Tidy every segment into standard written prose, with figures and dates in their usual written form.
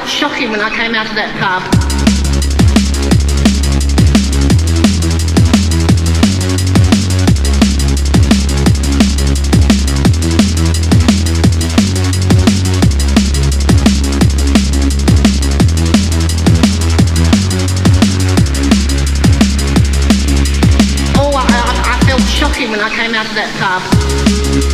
felt shocking when I came out of that pub. When I came out of that pub.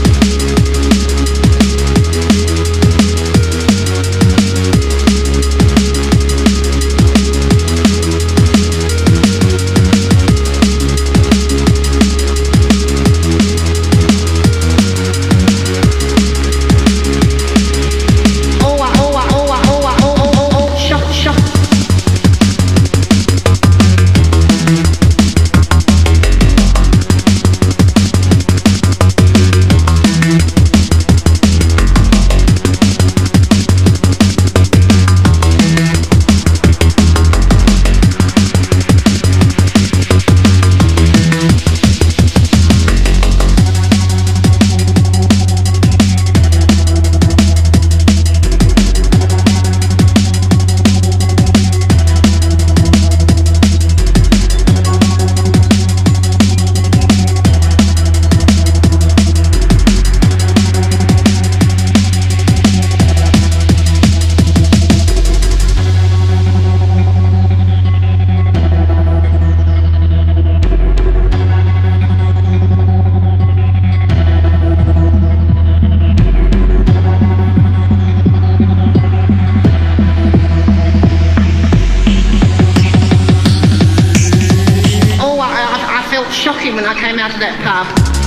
Shocking when I came out of that pub.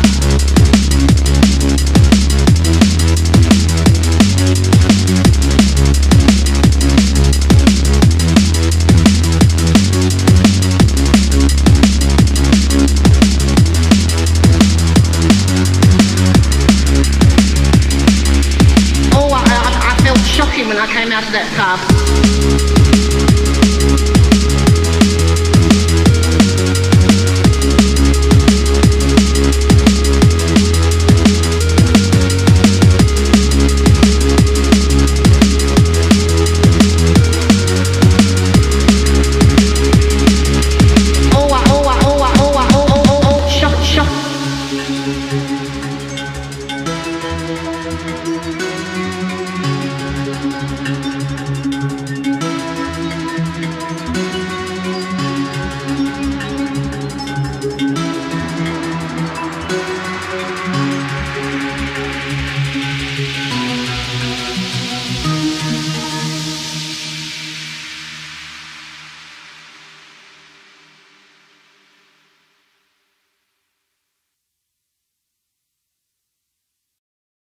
Oh, I felt shocking when I came out of that pub.